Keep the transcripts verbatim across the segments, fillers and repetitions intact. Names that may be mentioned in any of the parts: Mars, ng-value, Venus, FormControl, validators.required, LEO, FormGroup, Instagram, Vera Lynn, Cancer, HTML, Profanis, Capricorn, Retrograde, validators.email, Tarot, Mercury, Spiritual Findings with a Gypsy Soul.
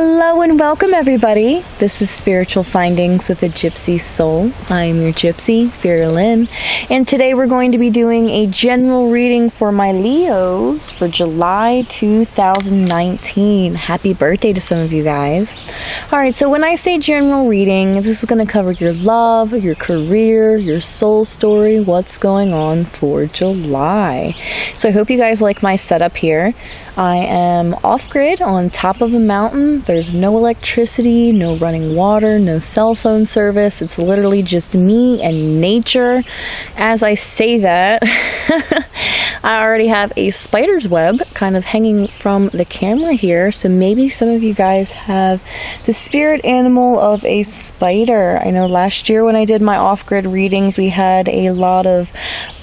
Hello and welcome everybody. This is Spiritual Findings with a Gypsy Soul. I am your Gypsy, Vera Lynn, and today we're going to be doing a general reading for my Leos for July two thousand nineteen. Happy birthday to some of you guys. Alright, so when I say general reading, this is going to cover your love, your career, your soul story, what's going on for July. So I hope you guys like my setup here. I am off-grid on top of a mountain. There's no electricity, no running water, no cell phone service. It's literally just me and nature. As I say that, I already have a spider's web kind of hanging from the camera here. So maybe some of you guys have the spirit animal of a spider. I know last year when I did my off-grid readings, we had a lot of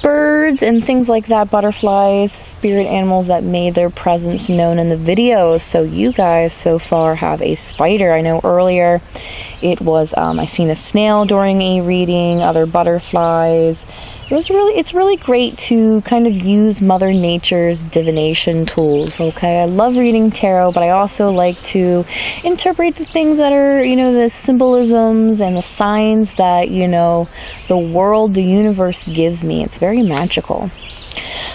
birds and things like that, butterflies, spirit animals that made their presence known in the videos. So you guys so far have a spider. I know earlier it was um, I seen a snail during a reading, other butterflies. It was really, it's really great to kind of use Mother Nature's divination tools, okay? I love reading tarot, but I also like to interpret the things that are, you know, the symbolisms and the signs that, you know, the world, the universe gives me. It's very magical.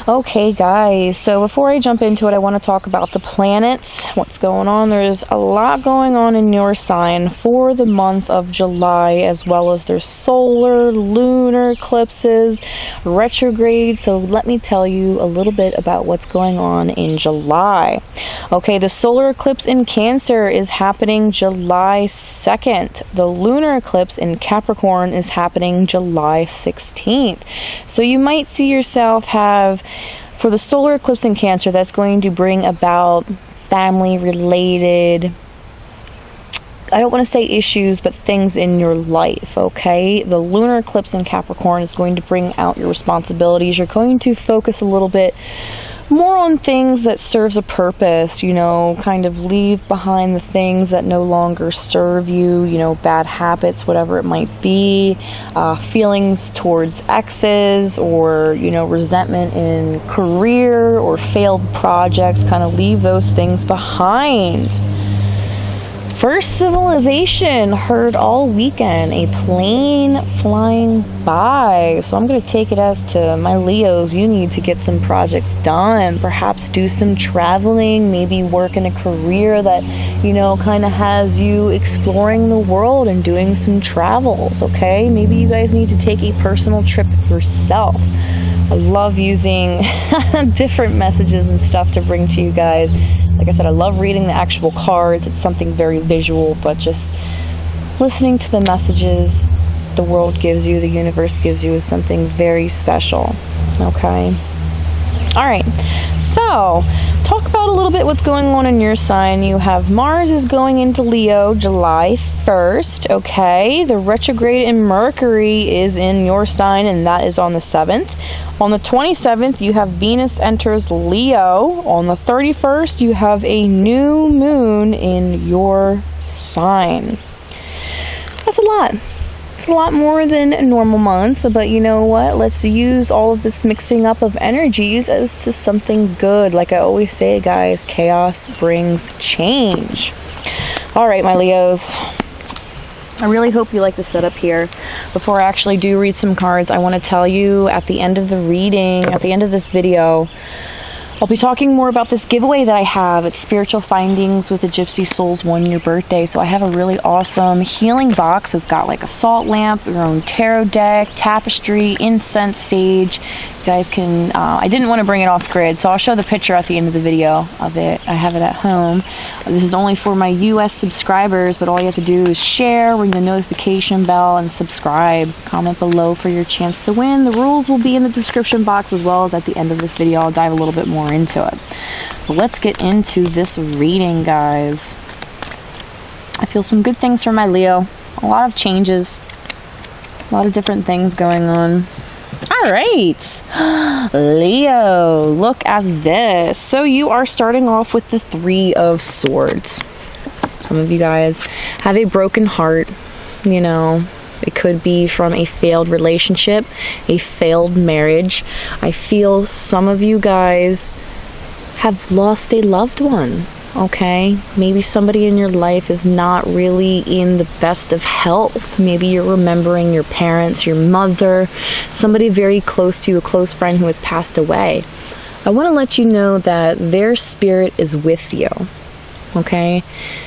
Okay, guys, so before I jump into it, I want to talk about the planets, what's going on. There's a lot going on in your sign for the month of July, as well as their solar, lunar eclipses, retrograde. So let me tell you a little bit about what's going on in July. Okay, the solar eclipse in Cancer is happening July second. The lunar eclipse in Capricorn is happening July sixteenth. So you might see yourself have, for the solar eclipse in Cancer, that's going to bring about family related, I don't want to say issues, but things in your life, okay? The lunar eclipse in Capricorn is going to bring out your responsibilities. You're going to focus a little bit more on things that serves a purpose, you know, kind of leave behind the things that no longer serve you, you know, bad habits, whatever it might be, uh, feelings towards exes, or, you know, resentment in career or failed projects. Kind of leave those things behind. First civilization heard all weekend, a plane flying by. So I'm going to take it as to my Leos, you need to get some projects done, perhaps do some traveling, maybe work in a career that, you know, kind of has you exploring the world and doing some travels, okay? Maybe you guys need to take a personal trip yourself. I love using different messages and stuff to bring to you guys. Like I said, I love reading the actual cards. It's something very visual, but just listening to the messages the world gives you, the universe gives you, is something very special, okay? All right, so talk about a little bit what's going on in your sign. You have Mars is going into Leo July first, okay? The retrograde in Mercury is in your sign, and that is on the seventh. On the twenty-seventh, you have Venus enters Leo. On the thirty-first, you have a new moon in your sign. That's a lot. It's a lot more than normal months, but you know what? Let's use all of this mixing up of energies as to something good. Like I always say, guys, chaos brings change. All right, my Leos. I really hope you like the setup here. Before I actually do read some cards, I want to tell you at the end of the reading, at the end of this video, I'll be talking more about this giveaway that I have. It's Spiritual Findings with a Gypsy Soul's one-year birthday. So I have a really awesome healing box. It's got like a salt lamp, your own tarot deck, tapestry, incense, sage. You guys can, uh, I didn't want to bring it off grid, so I'll show the picture at the end of the video of it. I have it at home. This is only for my U S subscribers, but all you have to do is share, ring the notification bell, and subscribe. Comment below for your chance to win. The rules will be in the description box, as well as at the end of this video. I'll dive a little bit more into it. But let's get into this reading, guys. I feel some good things for my Leo. A lot of changes, a lot of different things going on. All right, Leo, look at this. So you are starting off with the Three of Swords. Some of you guys have a broken heart, you know. It could be from a failed relationship, a failed marriage. I feel some of you guys have lost a loved one. Okay, maybe somebody in your life is not really in the best of health. Maybe you're remembering your parents, your mother, somebody very close to you, a close friend who has passed away. I want to let you know that their spirit is with you. Okay,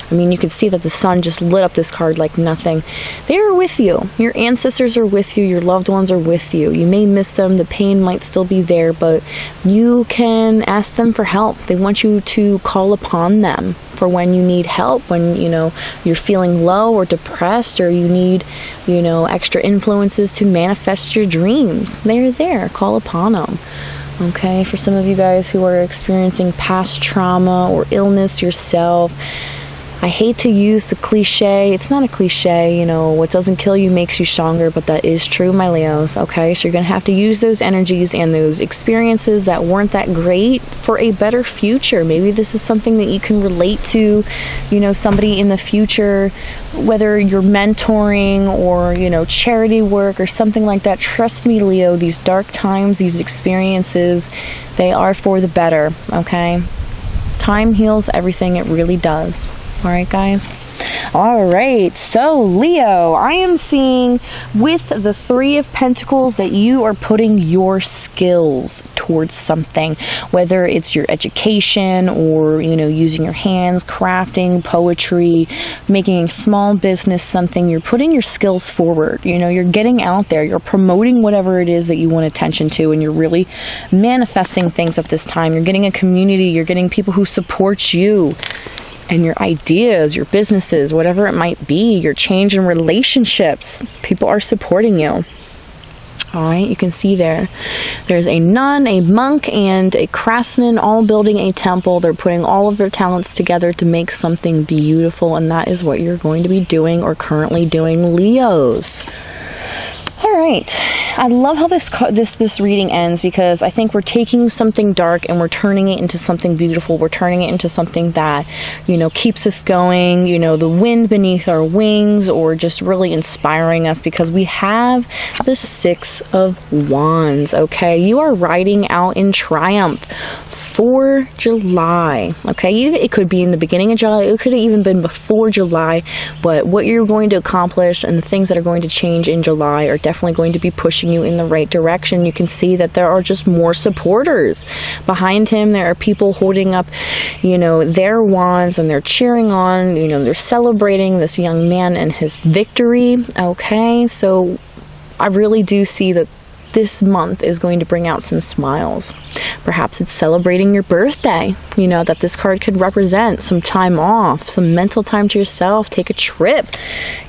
I mean, you can see that the sun just lit up this card like nothing. They are with you. Your ancestors are with you. Your loved ones are with you. You may miss them. The pain might still be there, but you can ask them for help. They want you to call upon them for when you need help, when, you know, you're feeling low or depressed, or you need, you know, extra influences to manifest your dreams. They're there. Call upon them. Okay, for some of you guys who are experiencing past trauma or illness yourself, I hate to use the cliche. It's not a cliche, you know, what doesn't kill you makes you stronger, but that is true, my Leos. Okay, so you're going to have to use those energies and those experiences that weren't that great for a better future. Maybe this is something that you can relate to, you know, somebody in the future, whether you're mentoring or, you know, charity work or something like that. Trust me, Leo, these dark times, these experiences, they are for the better, okay? Time heals everything, it really does. All right, guys? All right, so Leo, I am seeing with the Three of Pentacles that you are putting your skills towards something, whether it's your education or, you know, using your hands, crafting, poetry, making a small business something. You're putting your skills forward. You know, you're getting out there. You're promoting whatever it is that you want attention to, and you're really manifesting things at this time. You're getting a community. You're getting people who support you and your ideas, your businesses, whatever it might be, your change in relationships. People are supporting you. All right, you can see there. There's a nun, a monk, and a craftsman all building a temple. They're putting all of their talents together to make something beautiful, and that is what you're going to be doing or currently doing, Leos. All right, I love how this this this reading ends, because I think we're taking something dark and we're turning it into something beautiful. We're turning it into something that, you know, keeps us going, you know, the wind beneath our wings, or just really inspiring us, because we have the Six of Wands, okay? You are riding out in triumph for July, okay? It could be in the beginning of July. It could have even been before July, but what you're going to accomplish and the things that are going to change in July are definitely going to be pushing you in the right direction. You can see that there are just more supporters behind him. There are people holding up, you know, their wands, and they're cheering on, you know, they're celebrating this young man and his victory, okay? So I really do see that this month is going to bring out some smiles. Perhaps it's celebrating your birthday, you know, that this card could represent some time off, some mental time to yourself. Take a trip.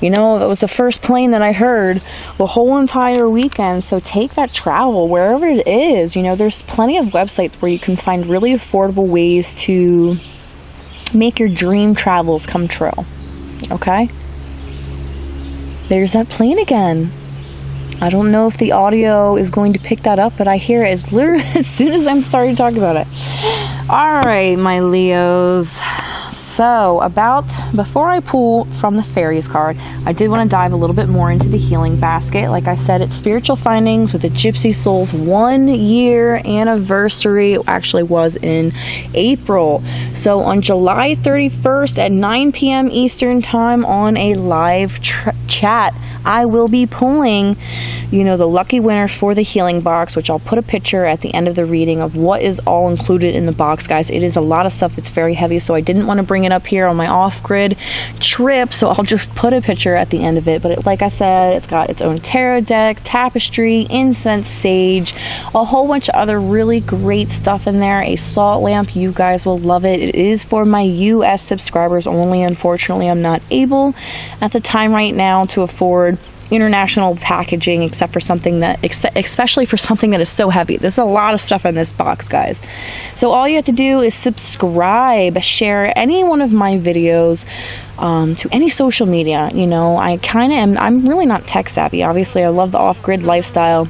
You know, that was the first plane that I heard the whole entire weekend, so take that travel wherever it is. You know, there's plenty of websites where you can find really affordable ways to make your dream travels come true, okay? There's that plane again. I don't know if the audio is going to pick that up, but I hear it as, literally, as soon as I'm starting to talk about it. All right, my Leos. So, about, before I pull from the fairies card, I did want to dive a little bit more into the healing basket. Like I said, it's Spiritual Findings with a Gypsy Soul's one year anniversary. It actually was in April. So, on July thirty-first at nine p m Eastern Time on a live chat, I will be pulling, you know, the lucky winner for the healing box, which I'll put a picture at the end of the reading of what is all included in the box, guys. It is a lot of stuff. It's very heavy, so I didn't want to bring it up here on my off-grid trip, so I'll just put a picture at the end of it. But it, like I said, it's got its own tarot deck, tapestry, incense, sage, a whole bunch of other really great stuff in there. A salt lamp. You guys will love it. It is for my U S subscribers only. Unfortunately, I'm not able at the time right now to afford international packaging, except for something that especially for something that is so heavy. There's a lot of stuff in this box, guys, so all you have to do is subscribe, share any one of my videos um, to any social media. You know, I kind of am, I'm really not tech savvy, obviously. I love the off-grid lifestyle,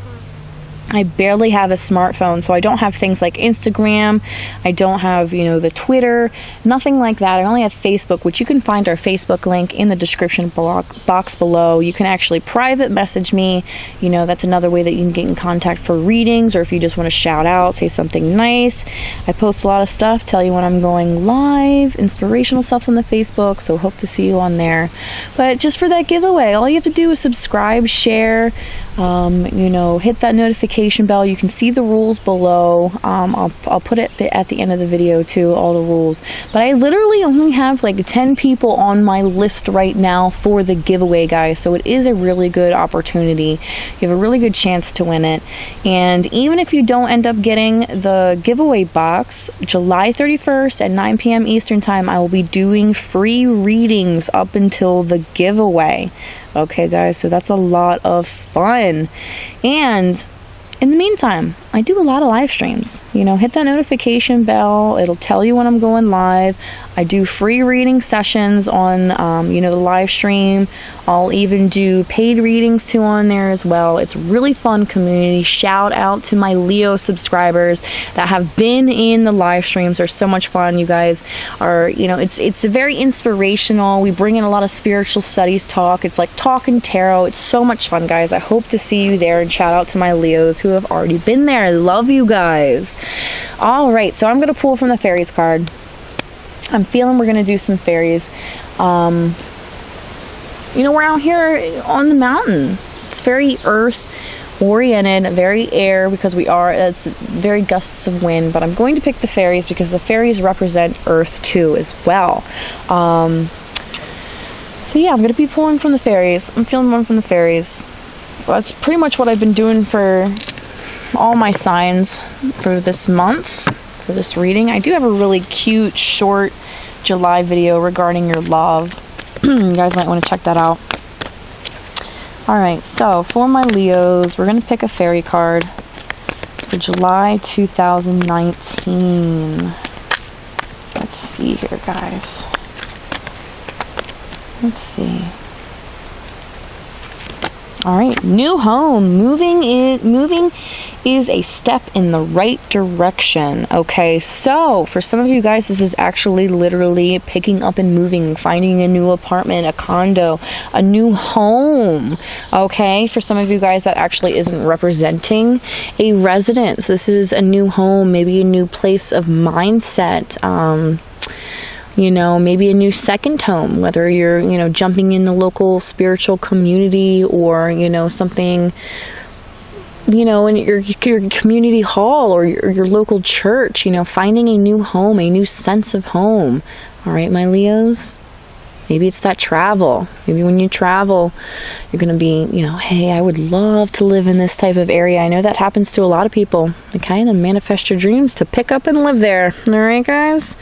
I barely have a smartphone, so I don't have things like Instagram. I don't have, you know, the Twitter, nothing like that. I only have Facebook, which you can find our Facebook link in the description box below. You can actually private message me. You know, that's another way that you can get in contact for readings, or if you just want to shout out, say something nice. I post a lot of stuff, tell you when I'm going live, inspirational stuff's on the Facebook, so hope to see you on there. But just for that giveaway, all you have to do is subscribe, share, um, you know, hit that notification bell. You can see the rules below. um, I'll, I'll put it the, at the end of the video too, all the rules. But I literally only have like ten people on my list right now for the giveaway, guys, so it is a really good opportunity. You have a really good chance to win it. And even if you don't end up getting the giveaway box, July thirty-first at nine p m Eastern time, I will be doing free readings up until the giveaway. Okay guys, so that's a lot of fun. And in the meantime, I do a lot of live streams. You know, hit that notification bell. It'll tell you when I'm going live. I do free reading sessions on, um, you know, the live stream. I'll even do paid readings too on there as well. It's a really fun community. Shout out to my Leo subscribers that have been in the live streams. They're so much fun. You guys are, you know, it's it's very inspirational. We bring in a lot of spiritual studies talk. It's like talk and tarot. It's so much fun, guys. I hope to see you there. And shout out to my Leos who have already been there. I love you guys. All right, so I'm gonna pull from the fairies card. I'm feeling we're gonna do some fairies. Um, you know, we're out here on the mountain. It's very earth oriented, very air, because we are, it's very gusts of wind. But I'm going to pick the fairies because the fairies represent earth too as well. Um, so yeah, I'm gonna be pulling from the fairies. I'm feeling one from the fairies. Well, that's pretty much what I've been doing for all my signs for this month, for this reading. I do have a really cute short July video regarding your love. You guys might want to check that out. Alright, so for my Leos, we're going to pick a fairy card for July two thousand nineteen. Let's see here, guys. Let's see. All right, new home. Moving is, moving is a step in the right direction. Okay, so for some of you guys, this is actually literally picking up and moving, finding a new apartment, a condo, a new home. Okay, for some of you guys, that actually isn't representing a residence. This is a new home, maybe a new place of mindset. Um... You know, maybe a new second home, whether you're, you know, jumping in the local spiritual community or, you know, something, you know, in your, your community hall or your, your local church, you know, finding a new home, a new sense of home. All right, my Leos. Maybe it's that travel. Maybe when you travel, you're going to be, you know, hey, I would love to live in this type of area. I know that happens to a lot of people. Okay, and then manifest your dreams to pick up and live there. All right, guys?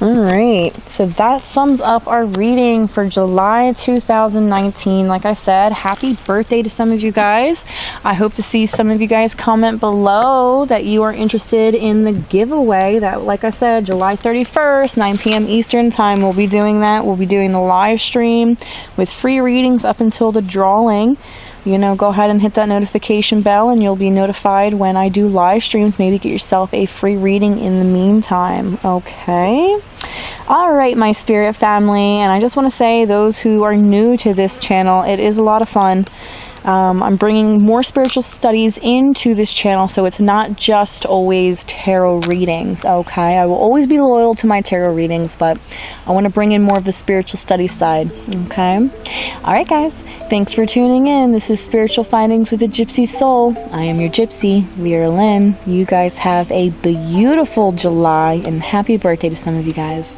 All right. So that sums up our reading for July two thousand nineteen. Like I said, happy birthday to some of you guys. I hope to see some of you guys comment below that you are interested in the giveaway. That, like I said, July thirty-first, nine p m Eastern time, we'll be doing that. We'll be doing the live stream with free readings up until the drawing. You know, go ahead and hit that notification bell and you'll be notified when I do live streams. Maybe get yourself a free reading in the meantime. Okay. All right, my spirit family. And I just want to say, those who are new to this channel, it is a lot of fun. Um, I'm bringing more spiritual studies into this channel, so it's not just always tarot readings, okay? I will always be loyal to my tarot readings, but I want to bring in more of the spiritual study side, okay? Alright guys, thanks for tuning in. This is Spiritual Findings with a Gypsy Soul. I am your Gypsy, Vera Lynn. You guys have a beautiful July, and happy birthday to some of you guys.